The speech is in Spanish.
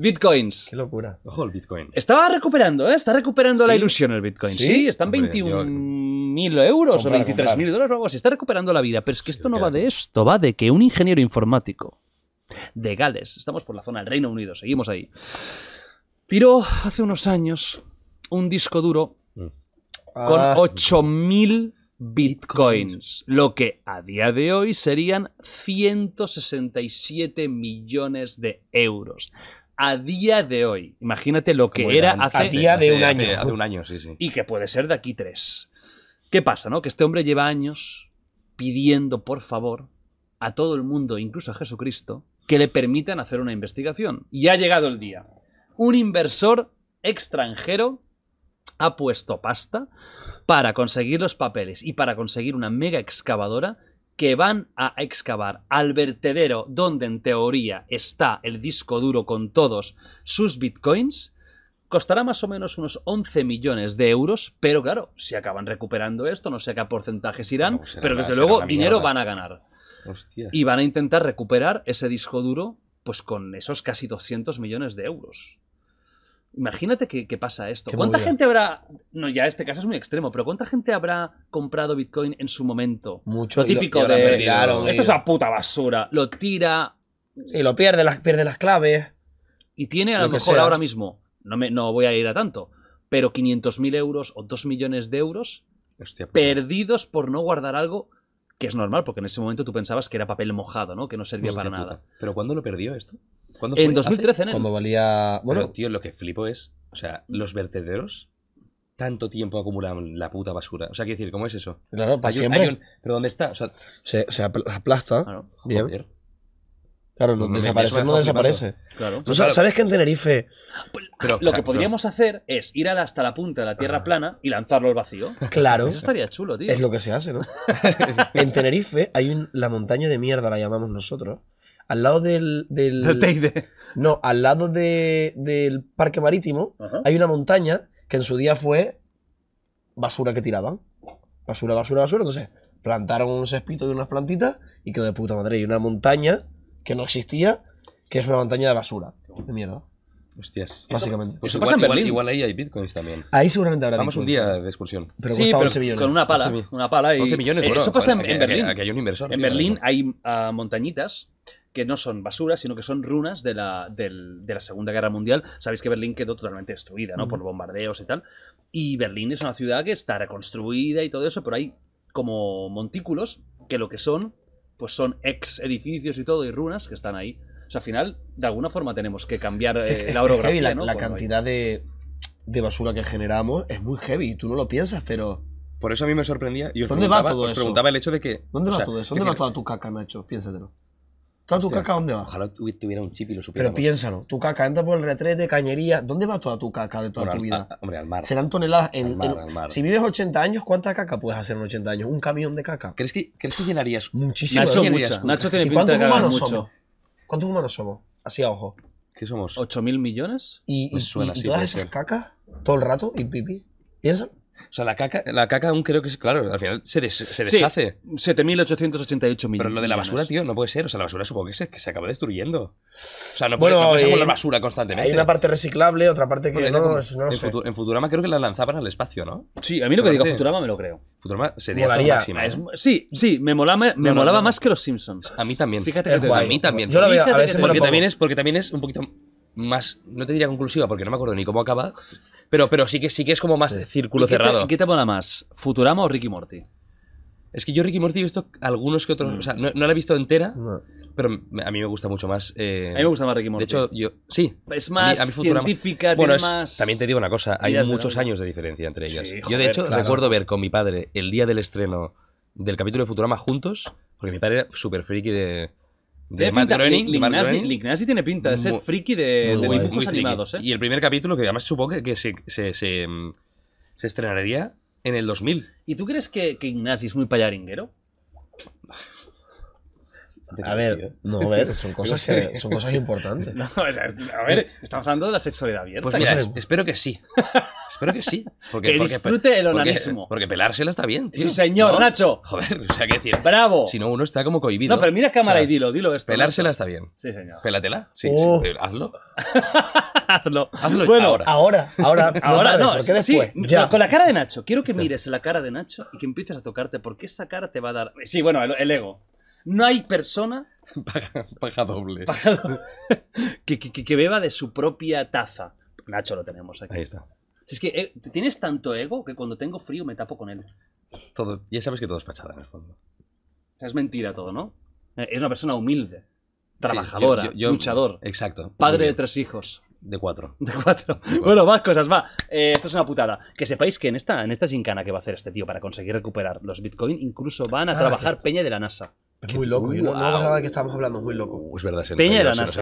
Bitcoins. Qué locura. Ojo el Bitcoin. Estaba recuperando, ¿eh? Está recuperando la ilusión el Bitcoin. Sí, están 21.000 euros o 23.000 dólares o algo así. Está recuperando la vida. Pero es que esto no va de esto. Va de que un ingeniero informático de Gales, estamos por la zona del Reino Unido, seguimos ahí, tiró hace unos años un disco duro con 8.000 bitcoins, lo que a día de hoy serían 167 millones de euros. A día de hoy. Imagínate lo que era hace... A día de un año. Hace un año, sí, sí. Y que puede ser de aquí 3. ¿Qué pasa, no? Que este hombre lleva años pidiendo, por favor, a todo el mundo, incluso a Jesucristo, que le permitan hacer una investigación. Y ha llegado el día. Un inversor extranjero ha puesto pasta para conseguir los papeles y para conseguir una mega excavadora que van a excavar al vertedero donde en teoría está el disco duro con todos sus bitcoins. Costará más o menos unos 11 millones de euros, pero claro, si acaban recuperando esto, no sé a qué porcentajes irán, no, pero desde luego dinero van a ganar. Hostia. Y van a intentar recuperar ese disco duro pues con esos casi 200 millones de euros. Imagínate que pasa esto. ¿Cuánta gente habrá...? No, ya este caso es muy extremo, pero ¿cuánta gente habrá comprado Bitcoin en su momento? Mucho. Lo típico de... Claro, esto es una puta basura. Lo tira... Y lo pierde las claves. Y tiene a lo mejor ahora mismo... No voy a ir a tanto, pero 500.000 euros o 2 millones de euros perdidos por no guardar algo... Que es normal, porque en ese momento tú pensabas que era papel mojado, ¿no? Que no servía para nada. ¿Pero cuándo lo perdió esto? En 2013, ¿no? Cuando valía... Bueno, pero, tío, lo que flipo es... O sea, los vertederos tanto tiempo acumulan la puta basura. O sea, quiero decir, ¿cómo es eso? Claro, para siempre. ¿Pero dónde está? O sea, se aplasta. Claro, joder. Claro, no desaparece. No desaparece. Claro. ¿Tú sabes que en Tenerife... Pero, lo que podríamos hacer es ir hasta la punta de la tierra plana y lanzarlo al vacío. Claro. Eso estaría chulo, tío. Es lo que se hace, ¿no? En Tenerife hay la montaña de mierda, la llamamos nosotros. Al lado del Teide. No, al lado del parque marítimo hay una montaña que en su día fue basura que tiraban. Basura, basura, basura. Entonces plantaron un cespito y unas plantitas y quedó de puta madre. Y una montaña que no existía, que es una montaña de basura. De mierda. Hostias. Básicamente. Pues igual, pasa en Berlín. Igual ahí hay bitcoins también. Ahí seguramente habrá. Vamos bitcoins. Un día de excursión. Pero sí, pero con una pala. 11, una pala y... 11 millones. Eso pasa en Berlín. Aquí hay un inversor. En Berlín hay montañitas que no son basura, sino que son runas de la Segunda Guerra Mundial. Sabéis que Berlín quedó totalmente destruida, ¿no? Por bombardeos y tal. Y Berlín es una ciudad que está reconstruida y todo eso, pero hay como montículos que lo que son... Pues son ex edificios y todo, y runas que están ahí. O sea, al final, de alguna forma tenemos que cambiar la orografía. Heavy, ¿no? La cantidad de basura que generamos es muy heavy, tú no lo piensas, pero... Por eso a mí me sorprendía. Y ¿dónde va todo eso? Os preguntaba el hecho de que... ¿Dónde va todo eso? ¿Dónde va toda tu caca, Nacho? Piénsatelo. ¿Toda tu caca dónde va? Ojalá tuviera un chip y lo supiera. Pero piénsalo, tu caca entra por el retrete, cañería... ¿Dónde va toda tu caca de toda tu vida? Hombre, al mar. Serán toneladas en... Al mar. Si vives 80 años, ¿cuánta caca puedes hacer en 80 años? ¿Un camión de caca? ¿Crees que llenarías muchísimo? Nacho, Nacho tiene pinta de cagar mucho. ¿Cuántos humanos somos? Así a ojo. ¿Qué somos? ¿8.000 millones? ¿Y todas esas cacas? ¿Todo el rato? ¿Y pipí? ¿Piénsalo? O sea, la caca aún creo que es, claro, al final se deshace. Sí, 7.888 millones. Pero lo de la basura, tío, no puede ser. O sea, la basura supongo que se acaba destruyendo. O sea, no puede ser con la basura constantemente. Hay una parte reciclable, otra parte que no, no lo sé. En Futurama creo que la lanzaban al espacio, ¿no? Sí, a mí lo que diga Futurama me lo creo. Futurama sería la máxima. Sí, me molaba más que los Simpsons. A mí también. Fíjate que a mí también. Yo la veo a veces porque también es un poquito... más, no te diría conclusiva porque no me acuerdo ni cómo acaba, pero sí que es como más círculo cerrado. ¿Qué te mola más, Futurama o Ricky Morty? Es que yo Ricky Morty he visto algunos que otros, o sea, no la he visto entera, pero a mí me gusta mucho más. A mí me gusta más Ricky Morty. De hecho, es más científica, bueno, tiene más... También te digo una cosa, hay muchos años de diferencia entre ellas. Sí, yo de hecho recuerdo ver con mi padre el día del estreno del capítulo de Futurama juntos, porque mi padre era súper friki Lignasi tiene pinta de ser friki de dibujos animados, ¿eh? Y el primer capítulo, que además supongo que se estrenaría en el 2000. ¿Y tú crees que Ignasi es muy payaringuero? A ver, no, a ver, son cosas, que, son cosas importantes. No, o sea, a ver, estamos hablando de la sexualidad abierta. Pues mira, espero que sí. Espero que sí. Porque, que disfrute el onanismo. Porque pelársela está bien, tío. Sí, señor, ¿no? Nacho. Joder, o sea, ¿qué decir? Bravo. Si no, uno está como cohibido. No, pero mira cámara, o sea, y dilo esto. Pelársela, Nacho, está bien. Sí, señor. Pélatela. Sí, sí, hazlo. Hazlo. Bueno, ahora no, porque después, sí, ya. Con la cara de Nacho. Quiero que mires la cara de Nacho y que empieces a tocarte, porque esa cara te va a dar... Sí, bueno, el ego. No hay persona... Paga doble. Que beba de su propia taza. Nacho, lo tenemos aquí. Ahí está. Si es que tienes tanto ego que cuando tengo frío me tapo con él. Todo, ya sabes que todo es fachada en el fondo. Es mentira todo, ¿no? Es una persona humilde, trabajadora, sí, luchador. Exacto. Padre de 3 hijos. De cuatro. Bueno, más cosas, va. Esto es una putada. Que sepáis que en esta gincana que va a hacer este tío para conseguir recuperar los Bitcoin, incluso van a trabajar peña de la NASA. Es muy loco. Wow. No, la verdad que estamos hablando es muy loco. Es verdad. Peña de la NASA.